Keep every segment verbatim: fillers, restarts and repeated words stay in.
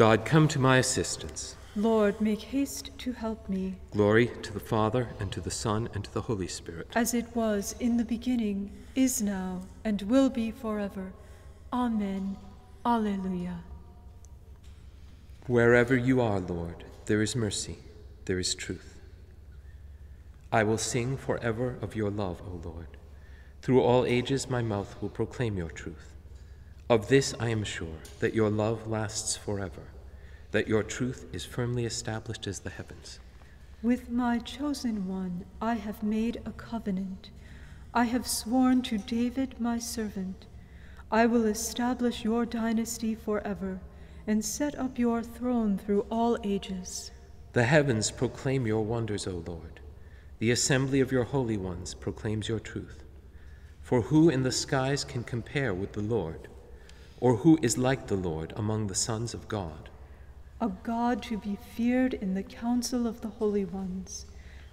God, come to my assistance. Lord, make haste to help me. Glory to the Father, and to the Son, and to the Holy Spirit. As it was in the beginning, is now, and will be forever. Amen. Alleluia. Wherever you are, Lord, there is mercy, there is truth. I will sing forever of your love, O Lord. Through all ages my mouth will proclaim your truth. Of this I am sure, that your love lasts forever, that your truth is firmly established as the heavens. With my chosen one I have made a covenant. I have sworn to David my servant. I will establish your dynasty forever and set up your throne through all ages. The heavens proclaim your wonders, O Lord. The assembly of your holy ones proclaims your truth. For who in the skies can compare with the Lord? Or who is like the Lord among the sons of God? A God to be feared in the council of the holy ones,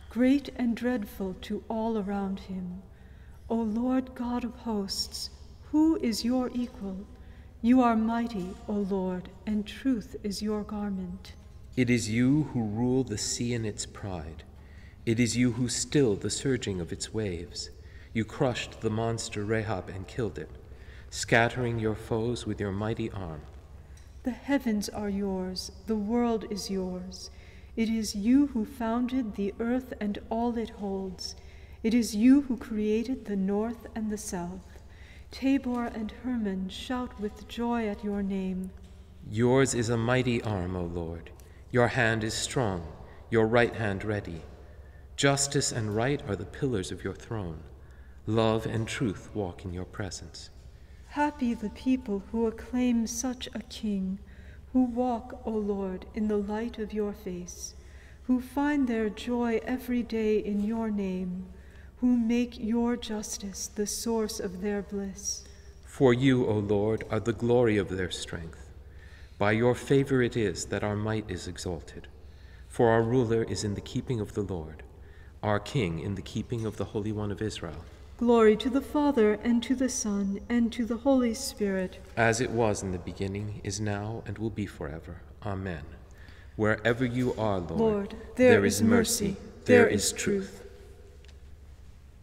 great and dreadful to all around him. O Lord God of hosts, who is your equal? You are mighty, O Lord, and truth is your garment. It is you who rule the sea in its pride. It is you who still the surging of its waves. You crushed the monster Rahab and killed it, scattering your foes with your mighty arm. The heavens are yours, the world is yours. It is you who founded the earth and all it holds. It is you who created the north and the south. Tabor and Hermon shout with joy at your name. Yours is a mighty arm, O Lord. Your hand is strong, your right hand ready. Justice and right are the pillars of your throne. Love and truth walk in your presence. Happy the people who acclaim such a king, who walk, O Lord, in the light of your face, who find their joy every day in your name, who make your justice the source of their bliss. For you, O Lord, are the glory of their strength. By your favor it is that our might is exalted. For our ruler is in the keeping of the Lord, our king in the keeping of the Holy One of Israel. Glory to the Father, and to the Son, and to the Holy Spirit. As it was in the beginning, is now, and will be forever. Amen. Wherever you are, Lord, Lord there, there is mercy, mercy there, there is truth.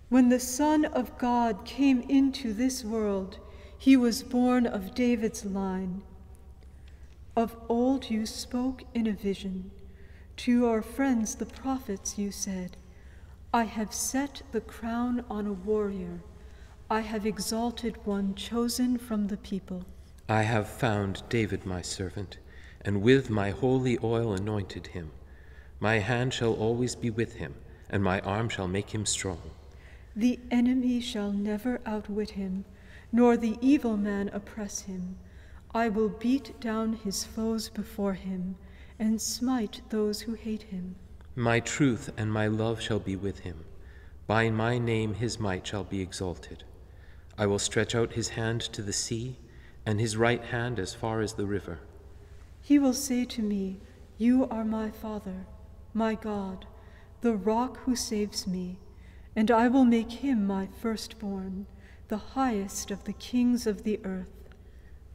When the Son of God came into this world, he was born of David's line. Of old you spoke in a vision. To your friends the prophets you said, I have set the crown on a warrior. I have exalted one chosen from the people. I have found David my servant, and with my holy oil anointed him. My hand shall always be with him, and my arm shall make him strong. The enemy shall never outwit him, nor the evil man oppress him. I will beat down his foes before him, and smite those who hate him. My truth and my love shall be with him. By my name his might shall be exalted. I will stretch out his hand to the sea, and his right hand as far as the river. He will say to me, You are my Father, my God, the rock who saves me, and I will make him my firstborn, the highest of the kings of the earth.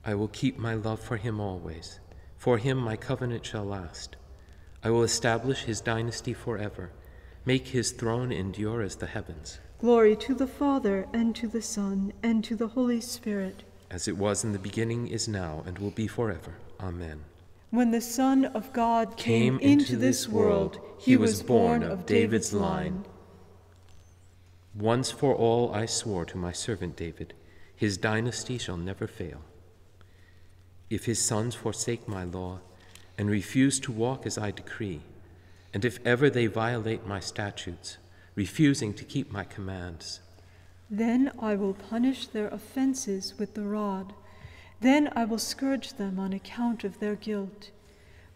I will keep my love for him always. For him my covenant shall last. I will establish his dynasty forever, make his throne endure as the heavens. Glory to the Father, and to the Son, and to the Holy Spirit. As it was in the beginning, is now, and will be forever. Amen. When the Son of God came, came into this world, he was born of David's line. Once for all I swore to my servant David, his dynasty shall never fail. If his sons forsake my law, and refuse to walk as I decree, and if ever they violate my statutes, refusing to keep my commands, then I will punish their offenses with the rod. Then I will scourge them on account of their guilt.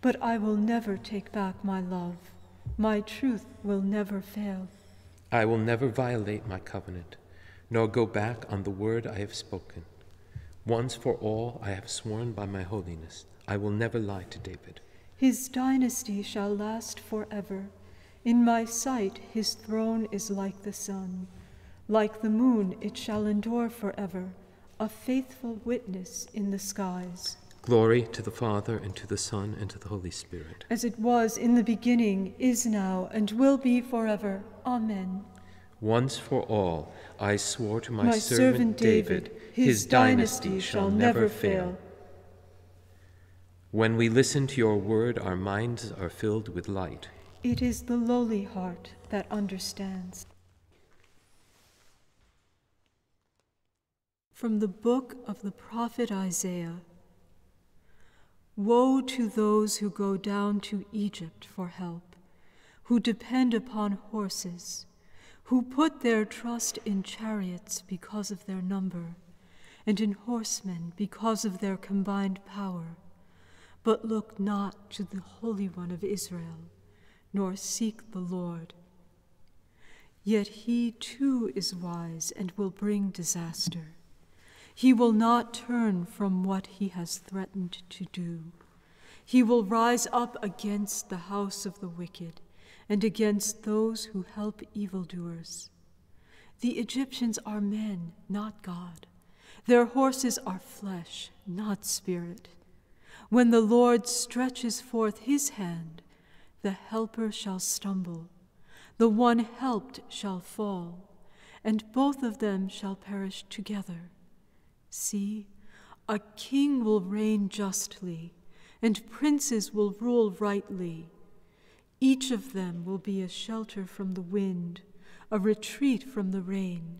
But I will never take back my love. My truth will never fail. I will never violate my covenant, nor go back on the word I have spoken. Once for all I have sworn by my holiness, I will never lie to David. His dynasty shall last forever. In my sight his throne is like the sun. Like the moon it shall endure forever, a faithful witness in the skies. Glory to the Father, and to the Son, and to the Holy Spirit. As it was in the beginning, is now, and will be forever. Amen. Once for all, I swore to my, my servant, servant David, David his, his dynasty shall never fail. When we listen to your word, our minds are filled with light. It is the lowly heart that understands. From the book of the prophet Isaiah. Woe to those who go down to Egypt for help, who depend upon horses, who put their trust in chariots because of their number, and in horsemen because of their combined power, but look not to the Holy One of Israel, nor seek the Lord. Yet he too is wise and will bring disaster. He will not turn from what he has threatened to do. He will rise up against the house of the wicked and against those who help evildoers. The Egyptians are men, not God. Their horses are flesh, not spirit. When the Lord stretches forth his hand, the helper shall stumble. The one helped shall fall, and both of them shall perish together. See, a king will reign justly, and princes will rule rightly. Each of them will be a shelter from the wind, a retreat from the rain.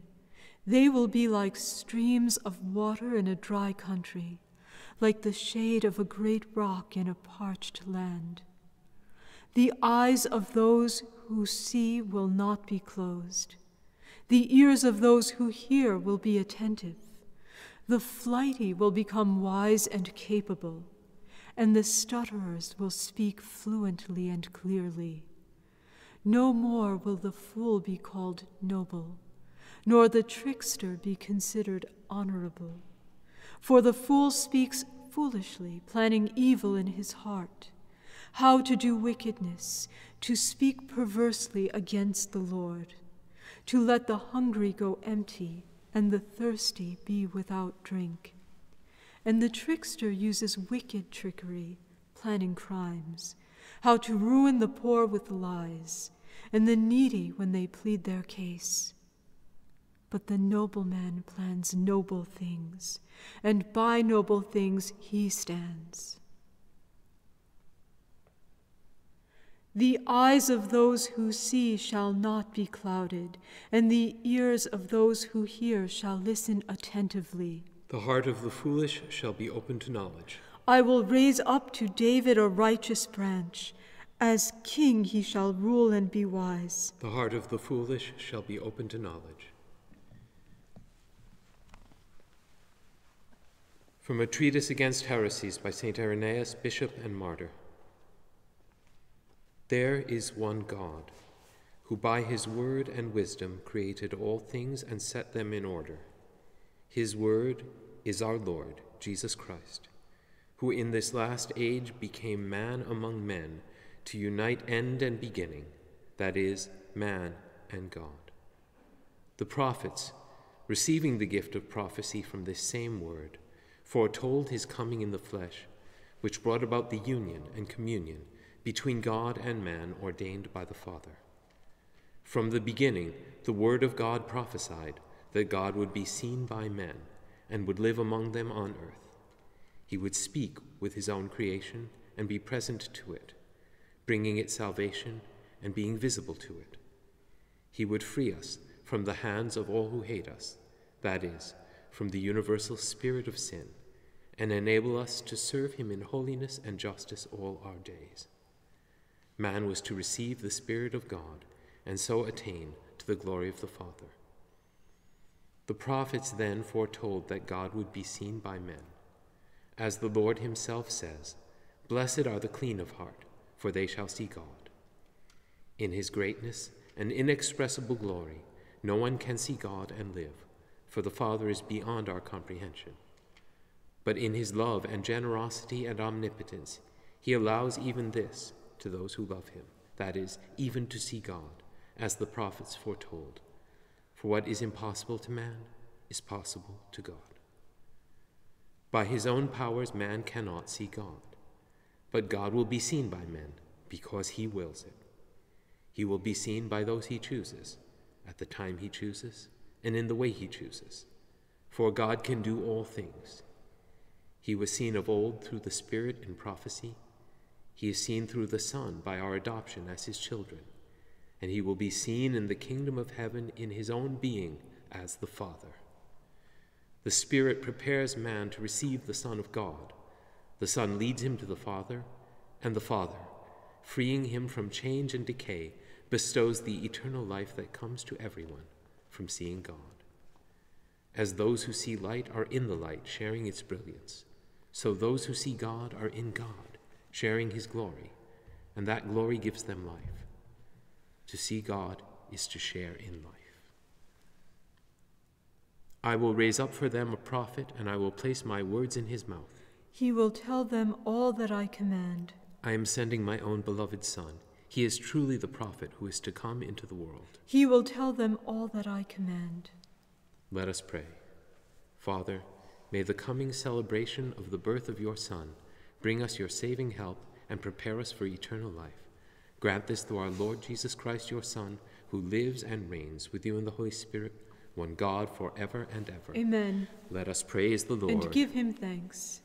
They will be like streams of water in a dry country, like the shade of a great rock in a parched land. The eyes of those who see will not be closed. The ears of those who hear will be attentive. The flighty will become wise and capable, and the stutterers will speak fluently and clearly. No more will the fool be called noble, nor the trickster be considered honorable. For the fool speaks foolishly, planning evil in his heart, how to do wickedness, to speak perversely against the Lord, to let the hungry go empty, and the thirsty be without drink. And the trickster uses wicked trickery, planning crimes, how to ruin the poor with lies, and the needy when they plead their case. But the nobleman plans noble things, and by noble things he stands. The eyes of those who see shall not be clouded, and the ears of those who hear shall listen attentively. The heart of the foolish shall be open to knowledge. I will raise up to David a righteous branch. As king he shall rule and be wise. The heart of the foolish shall be open to knowledge. From a treatise against heresies by Saint Irenaeus, bishop and martyr. There is one God, who by his word and wisdom created all things and set them in order. His word is our Lord, Jesus Christ, who in this last age became man among men to unite end and beginning, that is, man and God. The prophets, receiving the gift of prophecy from this same word, foretold his coming in the flesh, which brought about the union and communion between God and man ordained by the Father. From the beginning, the Word of God prophesied that God would be seen by men and would live among them on earth. He would speak with his own creation and be present to it, bringing it salvation and being visible to it. He would free us from the hands of all who hate us, that is, from the universal spirit of sin, and enable us to serve him in holiness and justice all our days. Man was to receive the Spirit of God and so attain to the glory of the Father. The prophets then foretold that God would be seen by men. As the Lord himself says, "Blessed are the clean of heart, for they shall see God." In his greatness and inexpressible glory, no one can see God and live, for the Father is beyond our comprehension. But in his love and generosity and omnipotence, he allows even this to those who love him, that is, even to see God, as the prophets foretold. For what is impossible to man is possible to God. By his own powers, man cannot see God. But God will be seen by men because he wills it. He will be seen by those he chooses, at the time he chooses, and in the way he chooses. For God can do all things. He was seen of old through the Spirit and prophecy. He is seen through the Son by our adoption as his children. And he will be seen in the kingdom of heaven in his own being as the Father. The Spirit prepares man to receive the Son of God. The Son leads him to the Father, and the Father, freeing him from change and decay, bestows the eternal life that comes to everyone from seeing God. As those who see light are in the light, sharing its brilliance, so those who see God are in God, sharing his glory, and that glory gives them life. To see God is to share in life. I will raise up for them a prophet, and I will place my words in his mouth. He will tell them all that I command. I am sending my own beloved Son. He is truly the prophet who is to come into the world. He will tell them all that I command. Let us pray. Father, may the coming celebration of the birth of your Son bring us your saving help and prepare us for eternal life. Grant this through our Lord Jesus Christ, your Son, who lives and reigns with you in the Holy Spirit, one God, forever and ever. Amen. Let us praise the Lord. And give him thanks.